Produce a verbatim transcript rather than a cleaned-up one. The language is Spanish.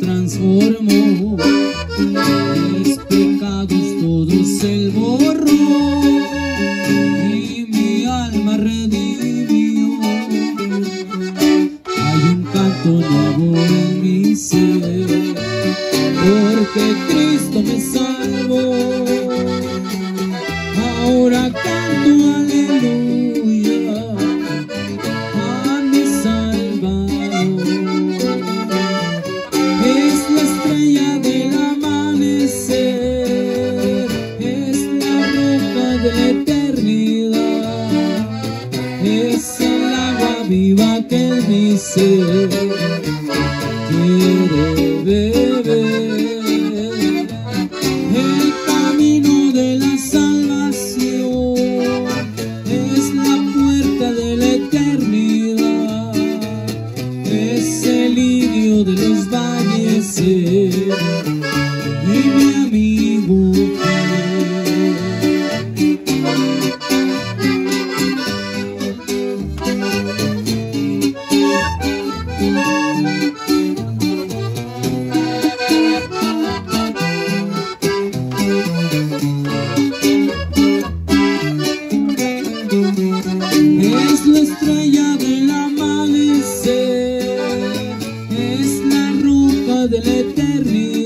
transformó, mis pecados todos él borró y mi alma redimió. Hay un canto nuevo en mi ser, porque Cristo me salvó. Ahora canto aleluya a mi Salvador. Es la estrella del amanecer, es la roca de la eternidad, es el agua viva que mi ser quiere beber. De los valles, y mi amigo es la estrella del amanecer, de la eternidad.